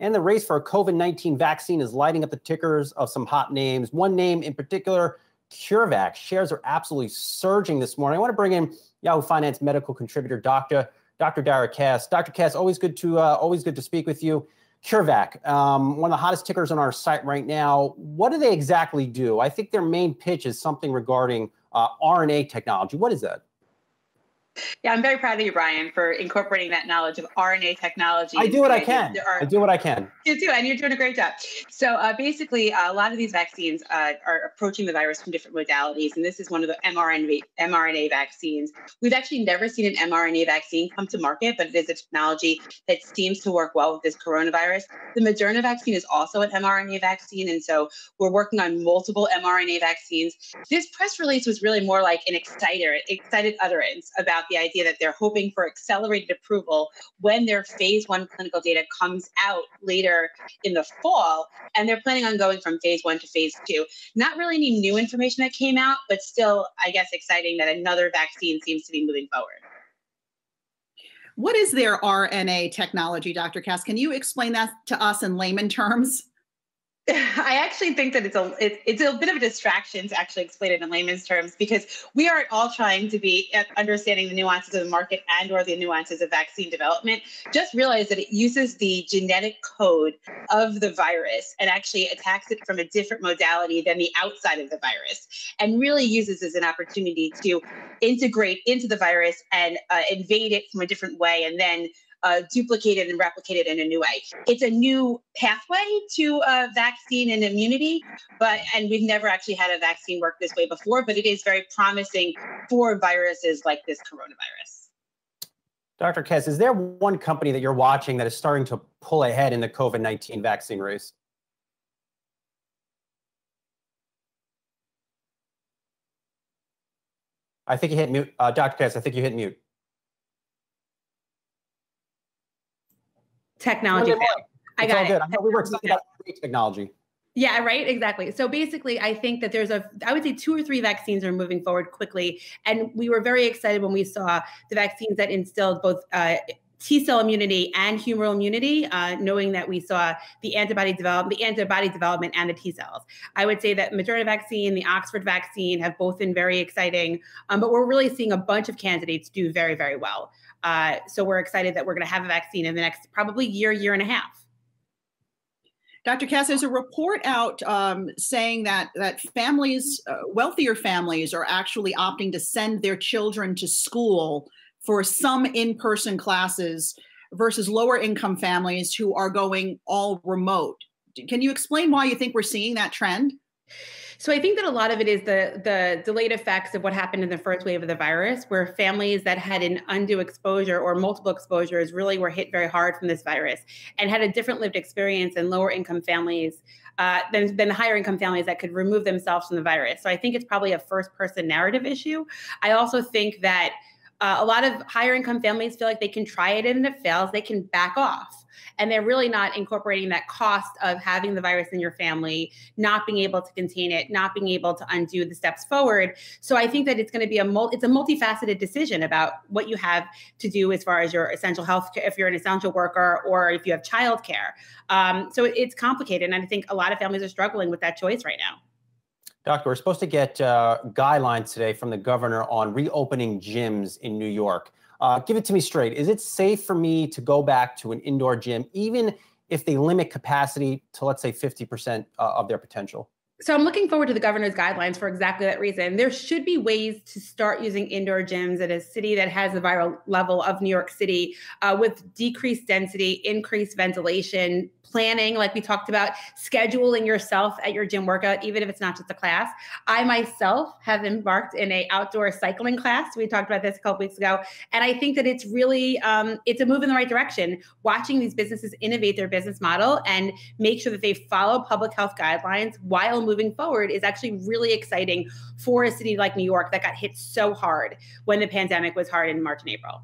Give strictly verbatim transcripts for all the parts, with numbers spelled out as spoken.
And the race for a COVID nineteen vaccine is lighting up the tickers of some hot names. One name in particular, CureVac. Shares are absolutely surging this morning. I want to bring in Yahoo Finance medical contributor, Doctor Doctor Dara Kass. Doctor Kass, always good to uh, always good to speak with you. CureVac, um, one of the hottest tickers on our site right now. What do they exactly do? I think their main pitch is something regarding uh, R N A technology. What is that? Yeah, I'm very proud of you, Brian, for incorporating that knowledge of R N A technology. I do what I can. I do what I can. You do, and you're doing a great job. So uh, basically, uh, a lot of these vaccines uh, are approaching the virus from different modalities, and this is one of the mRNA vaccines. We've actually never seen an mRNA vaccine come to market, but it is a technology that seems to work well with this coronavirus. The Moderna vaccine is also an mRNA vaccine, and so we're working on multiple mRNA vaccines. This press release was really more like an exciter, excited utterance about the idea that they're hoping for accelerated approval when their phase one clinical data comes out later in the fall, and they're planning on going from phase one to phase two. Not really any new information that came out, but still, I guess, exciting that another vaccine seems to be moving forward. What is their R N A technology, Doctor Kass? Can you explain that to us in layman terms? I actually think that it's a it, it's a bit of a distraction to actually explain it in layman's terms, because we are all trying to be understanding the nuances of the market and or the nuances of vaccine development. Just realize that it uses the genetic code of the virus and actually attacks it from a different modality than the outside of the virus, and really uses as an opportunity to integrate into the virus and uh, invade it from a different way, and then Uh, duplicated and replicated in a new way. It's a new pathway to uh, vaccine and immunity, but and we've never actually had a vaccine work this way before, but it is very promising for viruses like this coronavirus. Doctor Kass, is there one company that you're watching that is starting to pull ahead in the COVID nineteen vaccine race? I think you hit mute. Uh, Doctor Kass, I think you hit mute. Technology. I got it. I know we were talking about technology. Yeah, right. Exactly. So basically, I think that there's a, I would say two or three vaccines are moving forward quickly. And we were very excited when we saw the vaccines that instilled both uh, T-cell immunity and humoral immunity, uh, knowing that we saw the antibody development, the antibody development and the T-cells. I would say that Moderna vaccine, the Oxford vaccine have both been very exciting, um, but we're really seeing a bunch of candidates do very, very well. Uh, so we're excited that we're going to have a vaccine in the next probably year, year and a half. Doctor Kass, there's a report out um, saying that that families, uh, wealthier families, are actually opting to send their children to school for some in-person classes versus lower-income families who are going all remote. Can you explain why you think we're seeing that trend? So I think that a lot of it is the, the delayed effects of what happened in the first wave of the virus, where families that had an undue exposure or multiple exposures really were hit very hard from this virus and had a different lived experience than lower income families, uh, than, than the higher income families that could remove themselves from the virus. So I think it's probably a first person narrative issue. I also think that uh, a lot of higher income families feel like they can try it and if it fails, they can back off. And they're really not incorporating that cost of having the virus in your family, not being able to contain it, not being able to undo the steps forward. So I think that it's going to be a multi, it's a multifaceted decision about what you have to do as far as your essential health care, if you're an essential worker or if you have childcare. Um, so it's complicated. And I think a lot of families are struggling with that choice right now. Doctor, we're supposed to get uh, guidelines today from the governor on reopening gyms in New York. Uh, give it to me straight. Is it safe for me to go back to an indoor gym, even if they limit capacity to, let's say, fifty percent uh, of their potential? So I'm looking forward to the governor's guidelines for exactly that reason. There should be ways to start using indoor gyms in a city that has the viral level of New York City uh, with decreased density, increased ventilation, planning, like we talked about, scheduling yourself at your gym workout, even if it's not just a class. I myself have embarked in an outdoor cycling class. We talked about this a couple weeks ago. And I think that it's really, um, it's a move in the right direction, watching these businesses innovate their business model and make sure that they follow public health guidelines while moving Moving forward is actually really exciting for a city like New York that got hit so hard when the pandemic was hard in March and April.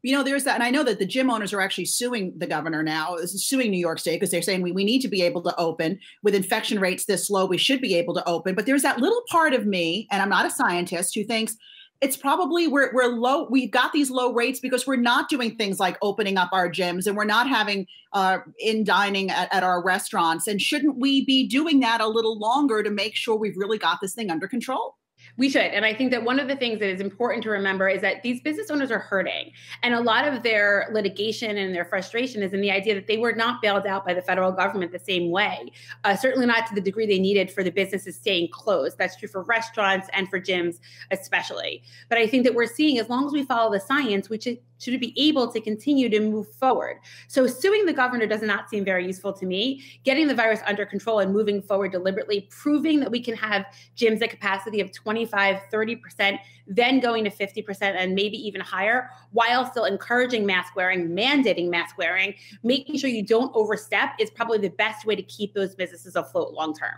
You know, there's that, and I know that the gym owners are actually suing the governor now, suing New York State, because they're saying we, we need to be able to open. With infection rates this low, we should be able to open. But there's that little part of me, and I'm not a scientist, who thinks it's probably we're, we're low. We've got these low rates because we're not doing things like opening up our gyms, and we're not having uh, in dining at, at our restaurants. And shouldn't we be doing that a little longer to make sure we've really got this thing under control? We should. And I think that one of the things that is important to remember is that these business owners are hurting. And a lot of their litigation and their frustration is in the idea that they were not bailed out by the federal government the same way, uh, certainly not to the degree they needed for the businesses staying closed. That's true for restaurants and for gyms especially. But I think that we're seeing, as long as we follow the science, we should, should be able to continue to move forward. So suing the governor does not seem very useful to me. Getting the virus under control and moving forward deliberately, proving that we can have gyms at capacity of twenty-five, thirty percent, then going to fifty percent and maybe even higher, while still encouraging mask wearing, mandating mask wearing, making sure you don't overstep is probably the best way to keep those businesses afloat long term.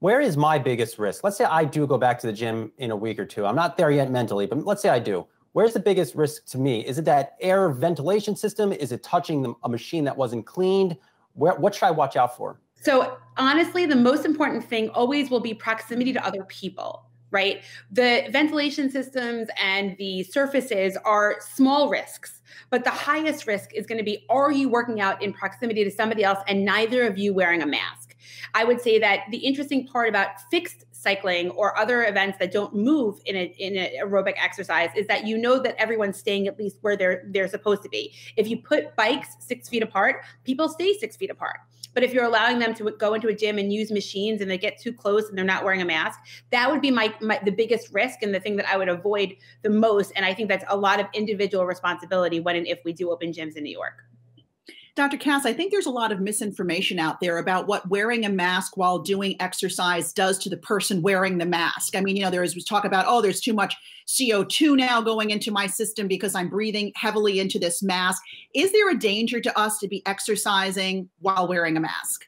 Where is my biggest risk? Let's say I do go back to the gym in a week or two. I'm not there yet mentally, but let's say I do. Where's the biggest risk to me? Is it that air ventilation system? Is it touching a machine that wasn't cleaned? Where, what should I watch out for? So honestly, the most important thing always will be proximity to other people, right? The ventilation systems and the surfaces are small risks, but the highest risk is going to be, are you working out in proximity to somebody else and neither of you wearing a mask? I would say that the interesting part about fixed cycling or other events that don't move in a, in an aerobic exercise is that you know that everyone's staying at least where they're they're supposed to be. If you put bikes six feet apart, people stay six feet apart. But if you're allowing them to go into a gym and use machines and they get too close and they're not wearing a mask, that would be my, my the biggest risk and the thing that I would avoid the most. And I think that's a lot of individual responsibility when and if we do open gyms in New York. Doctor Kass, I think there's a lot of misinformation out there about what wearing a mask while doing exercise does to the person wearing the mask. I mean, you know, there is talk about, oh, there's too much C O two now going into my system because I'm breathing heavily into this mask. Is there a danger to us to be exercising while wearing a mask?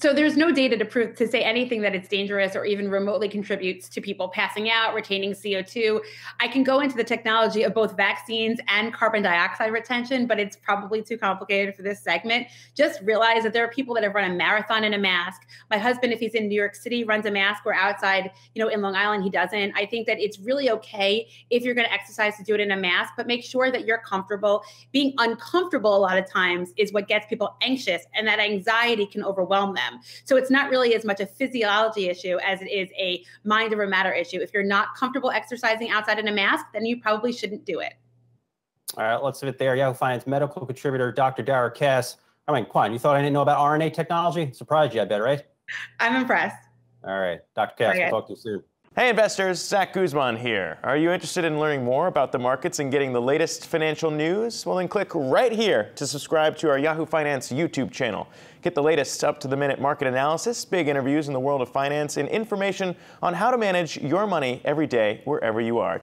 So there's no data to prove to say anything that it's dangerous or even remotely contributes to people passing out, retaining C O two. I can go into the technology of both vaccines and carbon dioxide retention, but it's probably too complicated for this segment. Just realize that there are people that have run a marathon in a mask. My husband, if he's in New York City, runs a mask, or outside, you know, in Long Island, he doesn't. I think that it's really okay if you're going to exercise to do it in a mask, but make sure that you're comfortable. Being uncomfortable a lot of times is what gets people anxious, and that anxiety can overwhelm them. So it's not really as much a physiology issue as it is a mind over matter issue. If you're not comfortable exercising outside in a mask, then you probably shouldn't do it. All right, let's leave it there. Yahoo Finance medical contributor, Doctor Dara Kass. I mean, Quan, you thought I didn't know about R N A technology? Surprised you, I bet, right? I'm impressed. All right, Doctor Kass, we'll talk to you soon. Hey investors, Zach Guzman here. Are you interested in learning more about the markets and getting the latest financial news? Well, then click right here to subscribe to our Yahoo Finance YouTube channel. Get the latest up-to-the-minute market analysis, big interviews in the world of finance, and information on how to manage your money every day wherever you are.